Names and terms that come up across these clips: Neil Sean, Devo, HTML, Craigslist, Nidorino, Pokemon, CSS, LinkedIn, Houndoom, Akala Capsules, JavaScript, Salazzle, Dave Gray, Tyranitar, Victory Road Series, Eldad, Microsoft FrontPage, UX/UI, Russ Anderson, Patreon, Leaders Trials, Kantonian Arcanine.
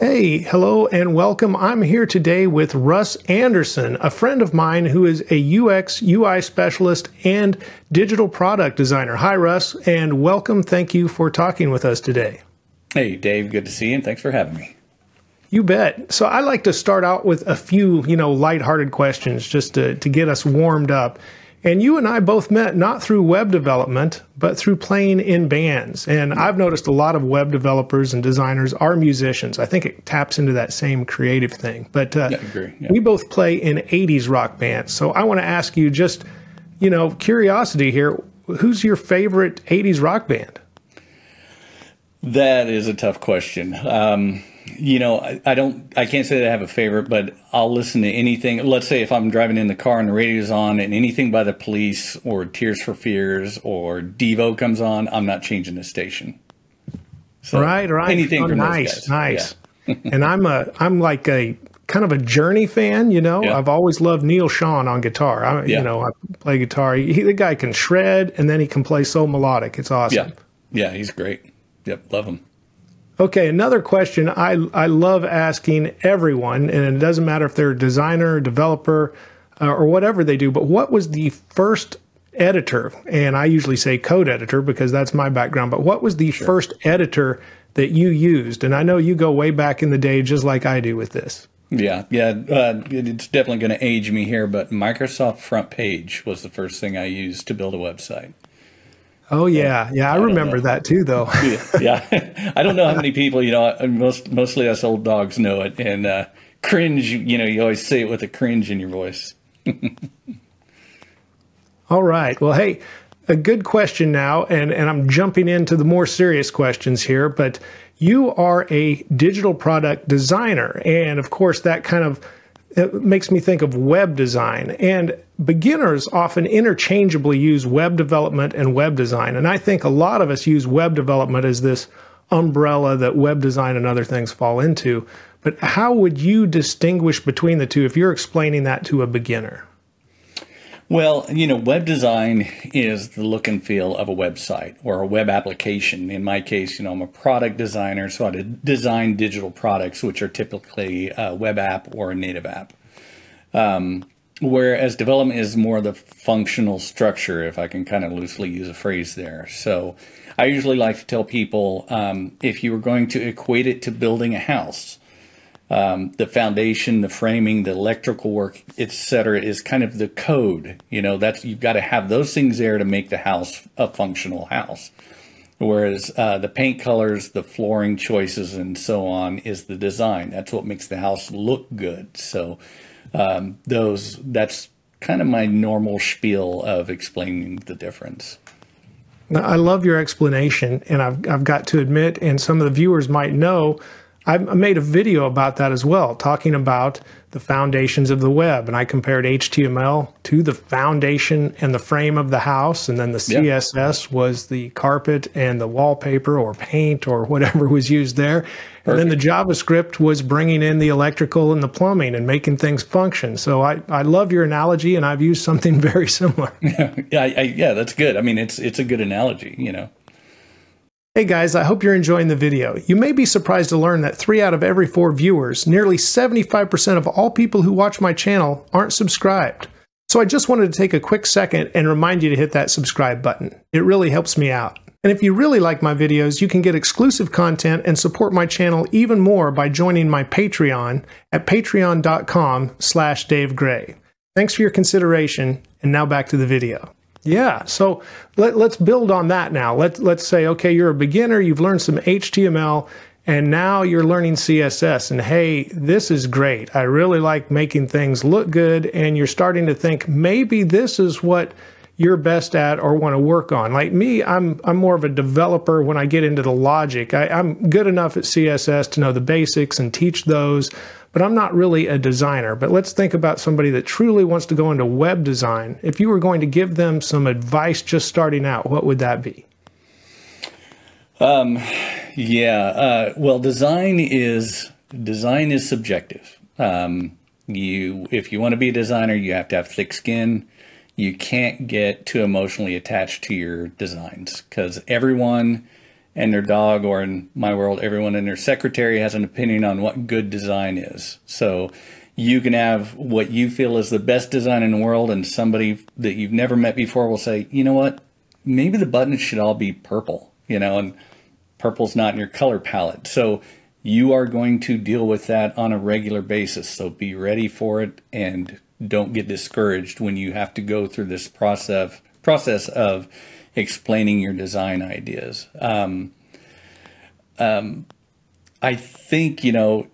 Hey, hello and welcome. I'm here today with Russ Anderson, a friend of mine who is a UX, UI specialist and digital product designer. Hi, Russ, and welcome. Thank you for talking with us today. Hey, Dave. Good to see you, and thanks for having me. You bet. So I like to start out with a few, lighthearted questions just to get us warmed up. And you and I both met not through web development, but through playing in bands. And I've noticed a lot of web developers and designers are musicians. I think it taps into that same creative thing. But we both play in 80s rock bands. So I want to ask you just, curiosity here, who's your favorite 80s rock band? That is a tough question. I can't say that I have a favorite, but I'll listen to anything. Let's say if I'm driving in the car and the radio's on and anything by the Police or Tears for Fears or Devo comes on, I'm not changing the station. So right. Anything from those guys. Nice. Yeah. And I'm like a kind of a Journey fan, Yeah. I've always loved Neil Sean on guitar. I play guitar. The guy can shred and then he can play so melodic. It's awesome. Yeah, he's great. Yep, love him. Okay, another question I love asking everyone, and it doesn't matter if they're a designer, developer, or whatever they do, but what was the first editor? And I usually say code editor because that's my background, but what was the first editor that you used? And I know you go way back in the day just like I do with this. It's definitely going to age me here, but Microsoft FrontPage was the first thing I used to build a website. Oh, yeah. I remember that too, though. Yeah. I don't know how many people, mostly us old dogs know it. And cringe, you always say it with a cringe in your voice. All right. Well, hey, a good question now. And I'm jumping into the more serious questions here. But you are a digital product designer. And, of course, that kind of makes me think of web design. And beginners often interchangeably use web development and web design. And I think a lot of us use web development as this umbrella that web design and other things fall into. But how would you distinguish between the two if you're explaining that to a beginner? Well, web design is the look and feel of a website or a web application. In my case, I'm a product designer, so I design digital products, which are typically a web app or a native app. Whereas development is more the functional structure, if I can kind of loosely use a phrase there. So I usually like to tell people, if you were going to equate it to building a house, the foundation, the framing, the electrical work, etc., is kind of the code. You've got to have those things there to make the house a functional house. Whereas the paint colors, the flooring choices, and so on is the design. That's what makes the house look good. So that's kind of my normal spiel of explaining the difference. Now, I love your explanation, and I've got to admit, and some of the viewers might know, I made a video about that as well, talking about the foundations of the web. And I compared HTML to the foundation and the frame of the house. And then the CSS was the carpet and the wallpaper or paint or whatever was used there. Perfect. And then the JavaScript was bringing in the electrical and the plumbing and making things function. So I love your analogy, and I've used something very similar. Yeah, that's good. I mean, it's a good analogy, Hey guys, I hope you're enjoying the video. You may be surprised to learn that 3 out of every 4 viewers, nearly 75% of all people who watch my channel, aren't subscribed. So I just wanted to take a quick second and remind you to hit that subscribe button. It really helps me out. And if you really like my videos, you can get exclusive content and support my channel even more by joining my Patreon at patreon.com/DaveGray. Thanks for your consideration, and now back to the video. Yeah, so let's build on that now. Let's say, okay, you're a beginner, you've learned some HTML, and now you're learning CSS, and hey, this is great. I really like making things look good, and you're starting to think maybe this is what you're best at or want to work on. Like me, I'm more of a developer when I get into the logic. I'm good enough at CSS to know the basics and teach those, but I'm not really a designer. But let's think about somebody that truly wants to go into web design. If you were going to give them some advice just starting out, what would that be? Design is subjective. If you want to be a designer, you have to have thick skin. You can't get too emotionally attached to your designs because everyone and their dog, or in my world, everyone and their secretary has an opinion on what good design is. So you can have what you feel is the best design in the world, and somebody that you've never met before will say, you know what, maybe the buttons should all be purple, you know, and purple's not in your color palette. So you are going to deal with that on a regular basis. So be ready for it, and don't get discouraged when you have to go through this process of explaining your design ideas. I think, you know,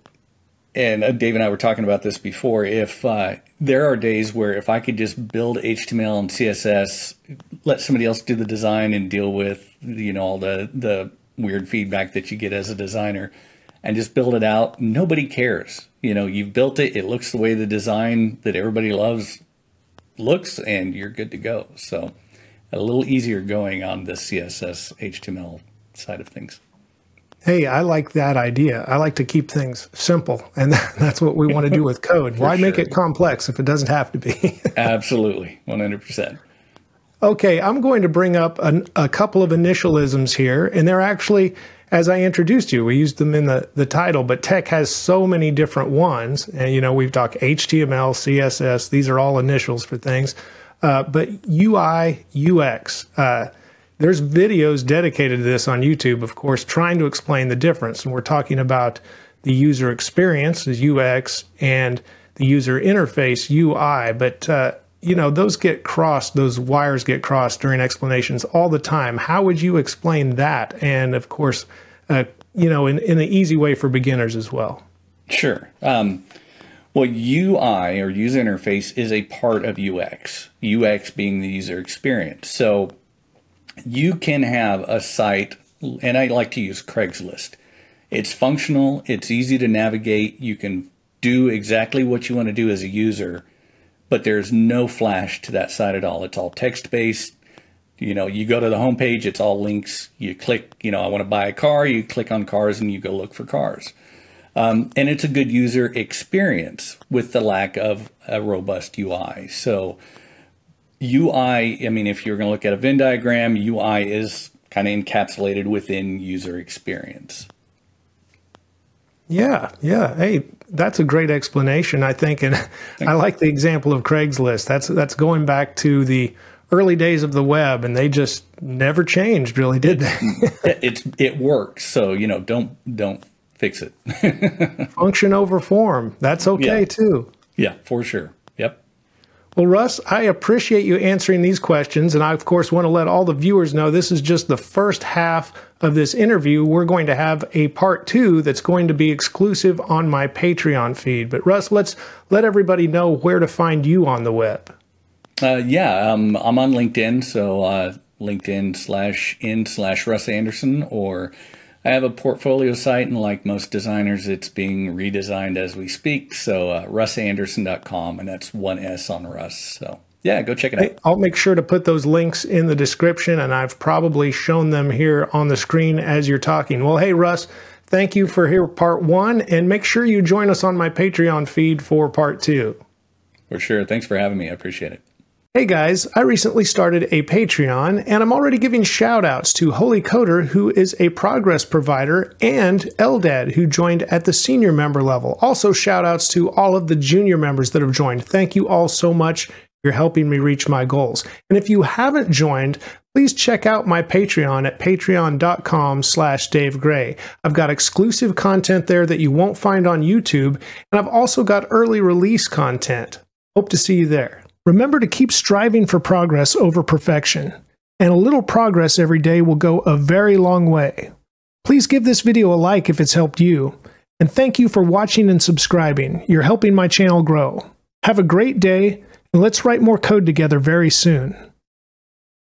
and Dave and I were talking about this before, if there are days where if I could just build HTML and CSS, let somebody else do the design and deal with, you know, all the weird feedback that you get as a designer, and just build it out, nobody cares. You know, you've built it, it looks the way the design that everybody loves looks, and you're good to go. So a little easier going on the CSS HTML side of things. Hey, I like that idea. I like to keep things simple, and that's what we want to do with code. Why make it complex if it doesn't have to be? Absolutely, 100%. Okay, I'm going to bring up a couple of initialisms here, and they're actually, as I introduced you, we used them in the title, but tech has so many different ones. And, you know, we've talked HTML, CSS, these are all initials for things. But UI, UX, there's videos dedicated to this on YouTube, of course, trying to explain the difference. And we're talking about the user experience as UX and the user interface, UI, but, you know, those get crossed, those wires get crossed during explanations all the time. How would you explain that? And of course, you know, in an easy way for beginners as well. Sure. Well, UI, or user interface, is a part of UX, UX being the user experience. So you can have a site, and I like to use Craigslist. It's functional, it's easy to navigate. You can do exactly what you want to do as a user, but there's no flash to that site at all. It's all text-based. You know, you go to the homepage, it's all links. You click, you know, I want to buy a car, you click on cars and you go look for cars. And it's a good user experience with the lack of a robust UI. So UI, I mean, if you're going to look at a Venn diagram, UI is kind of encapsulated within user experience. Yeah, yeah. Hey, that's a great explanation, I think. And I like the example of Craigslist. That's going back to the early days of the web, and they just never changed, really, did they? It works. So, you know, don't fix it. Function over form. That's okay, yeah, too. Yeah, for sure. Yep. Well, Russ, I appreciate you answering these questions. And I, of course, want to let all the viewers know this is just the first half of this interview. We're going to have a part 2 that's going to be exclusive on my Patreon feed. But Russ, let's let everybody know where to find you on the web. Yeah, I'm on LinkedIn. So LinkedIn.com/in/Russ Anderson, or I have a portfolio site, and like most designers, it's being redesigned as we speak. So russanderson.com, and that's 1 S on Russ. So yeah, go check it out. I'll make sure to put those links in the description, and I've probably shown them here on the screen as you're talking. Well, hey, Russ, thank you for here part 1, and make sure you join us on my Patreon feed for part 2. For sure. Thanks for having me. I appreciate it. Hey guys, I recently started a Patreon, and I'm already giving shout outs to Holy Coder, who is a progress provider, and Eldad, who joined at the senior member level. Also shout outs to all of the junior members that have joined. Thank you all so much. You're helping me reach my goals. And if you haven't joined, please check out my Patreon at patreon.com/Dave Gray. I've got exclusive content there that you won't find on YouTube, and I've also got early release content. Hope to see you there. Remember to keep striving for progress over perfection, and a little progress every day will go a very long way. Please give this video a like if it's helped you, and thank you for watching and subscribing. You're helping my channel grow. Have a great day, and let's write more code together very soon.